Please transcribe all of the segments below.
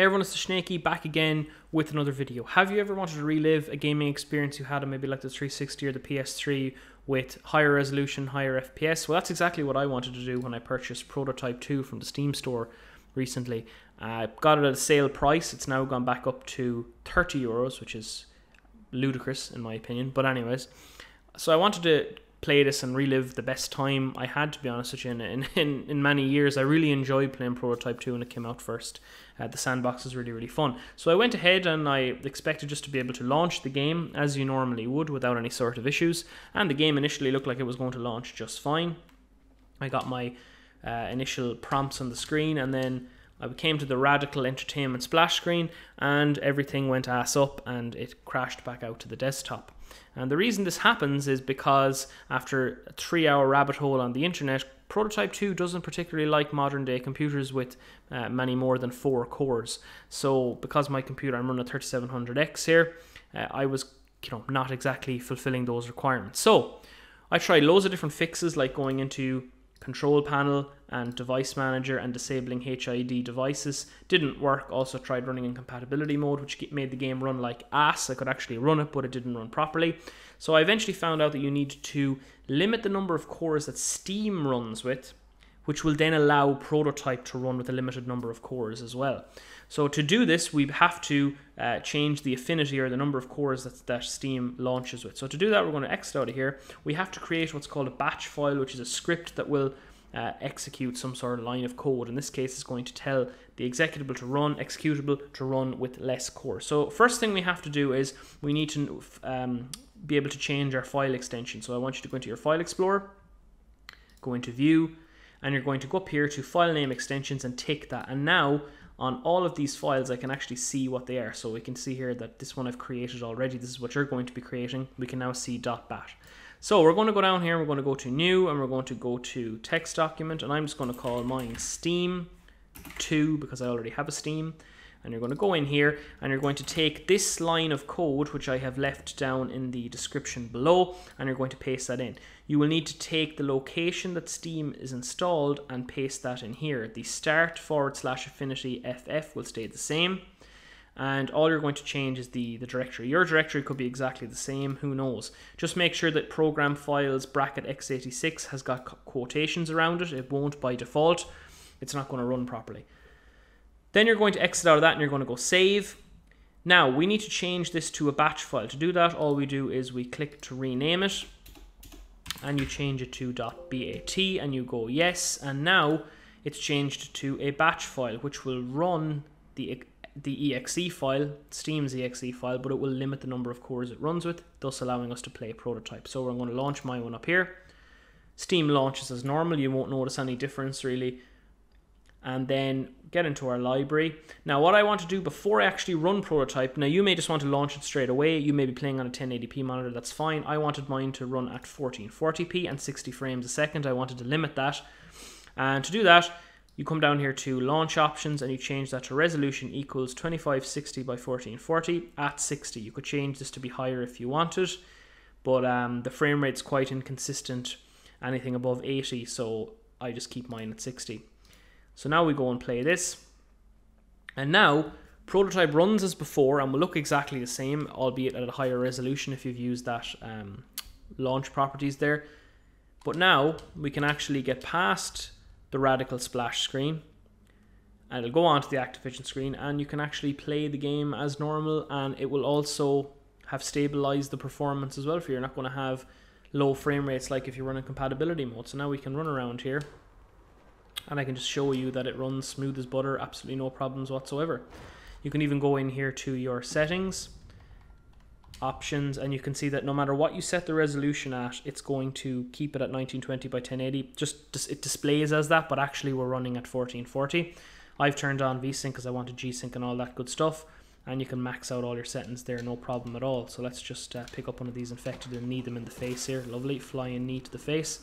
Hey everyone, it's the Snakey back again with another video. Have you ever wanted to relive a gaming experience you had on maybe like the 360 or the PS3 with higher resolution, higher FPS? Well, that's exactly what I wanted to do when I purchased Prototype 2 from the Steam store recently. I got it at a sale price. It's now gone back up to €30, which is ludicrous in my opinion. But anyways, so I wanted to play this and relive the best time I had, to be honest with you, in many years. I really enjoyed playing Prototype 2 when it came out first. The sandbox is really, really fun. So I went ahead and I expected just to be able to launch the game as you normally would without any sort of issues. And the game initially looked like it was going to launch just fine. I got my initial prompts on the screen, and then I came to the Radical Entertainment splash screen and everything went ass up and it crashed back out to the desktop. And the reason this happens is because after a 3-hour rabbit hole on the internet, Prototype 2 doesn't particularly like modern day computers with many more than 4 cores. So because my computer, I'm running a 3700X here, I was not exactly fulfilling those requirements. So I tried loads of different fixes, like going into Control Panel and Device Manager and disabling HID devices. Didn't work. Also tried running in compatibility mode, which made the game run like ass. I could actually run it, but it didn't run properly. So I eventually found out that you need to limit the number of cores that Steam runs with, which will then allow Prototype to run with a limited number of cores as well. So to do this, we have to change the affinity or the number of cores that Steam launches with. So to do that, we're going to exit out of here. We have to create what's called a batch file, which is a script that will execute some sort of line of code. In this case, it's going to tell the executable to run with less cores. So first thing we have to do is we need to be able to change our file extension. So I want you to go into your File Explorer, go into View, and you're going to go up here to File Name Extensions and take that. And now on all of these files, I can actually see what they are. So we can see here that this one I've created already. This is what you're going to be creating. We can now see .bat. So we're going to go down here, we're going to go to New, and we're going to go to Text Document. And I'm just going to call mine Steam 2 because I already have a Steam. And you're going to go in here and you're going to take this line of code, which I have left down in the description below, and you're going to paste that in. You will need to take the location that Steam is installed and paste that in here. The start / affinity FF will stay the same. And all you're going to change is the directory. Your directory could be exactly the same, who knows. Just make sure that program files /x86 has got quotations around it. It won't by default. It's not going to run properly. Then you're going to exit out of that and you're going to go save. Now we need to change this to a batch file. To do that, all we do is we click to rename it and you change it to .bat and you go yes. And now it's changed to a batch file, which will run the exe file, Steam's exe file, but it will limit the number of cores it runs with, thus allowing us to play Prototype. So we're going to launch my one up here. Steam launches as normal. You won't notice any difference really. And then get into our library. Now what I want to do before I actually run Prototype, now you may just want to launch it straight away, you may be playing on a 1080p monitor, that's fine. I wanted mine to run at 1440p and 60 frames a second. I wanted to limit that. And to do that, you come down here to launch options and you change that to resolution equals 2560 by 1440 at 60. You could change this to be higher if you wanted, but the frame rate's quite inconsistent, anything above 80, so I just keep mine at 60. So now we go and play this, and now Prototype runs as before and will look exactly the same, albeit at a higher resolution if you've used that launch properties there. But now we can actually get past the Radical splash screen and it'll go onto the Activision screen, and you can actually play the game as normal, and it will also have stabilized the performance as well for you. You're not going to have low frame rates like if you run in compatibility mode. So now we can run around here and I can just show you that it runs smooth as butter, absolutely no problems whatsoever. You can even go in here to your settings, options, and you can see that no matter what you set the resolution at, it's going to keep it at 1920 by 1080. Just it displays as that, but actually we're running at 1440. I've turned on VSync because I wanted G-Sync and all that good stuff, and you can max out all your settings there, no problem at all. So let's just pick up one of these infected and knee them in the face here. Lovely, flying knee to the face.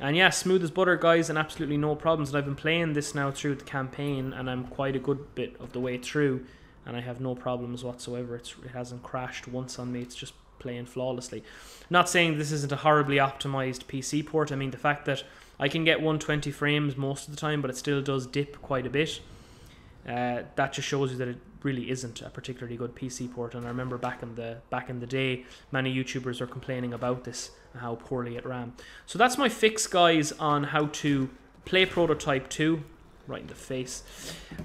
And yeah, smooth as butter, guys, and absolutely no problems. And I've been playing this now through the campaign, and I'm quite a good bit of the way through, and I have no problems whatsoever. It hasn't crashed once on me. It's just playing flawlessly. Not saying this isn't a horribly optimized PC port. I mean, the fact that I can get 120 frames most of the time, but it still does dip quite a bit. That just shows you that it really isn't a particularly good PC port. And I remember back in the day, many YouTubers are complaining about this and how poorly it ran. So that's my fix, guys, on how to play Prototype 2. Right in the face.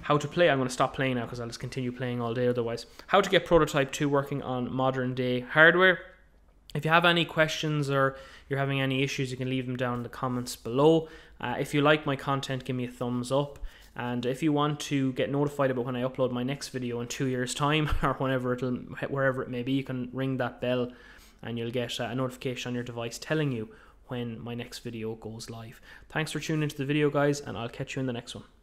How to play. I'm going to stop playing now because I'll just continue playing all day otherwise. How to get Prototype 2 working on modern day hardware. If you have any questions or you're having any issues, you can leave them down in the comments below. If you like my content, give me a thumbs up. And if you want to get notified about when I upload my next video in 2 years' time, or whenever wherever it may be, you can ring that bell and you'll get a notification on your device telling you when my next video goes live. Thanks for tuning into the video, guys, and I'll catch you in the next one.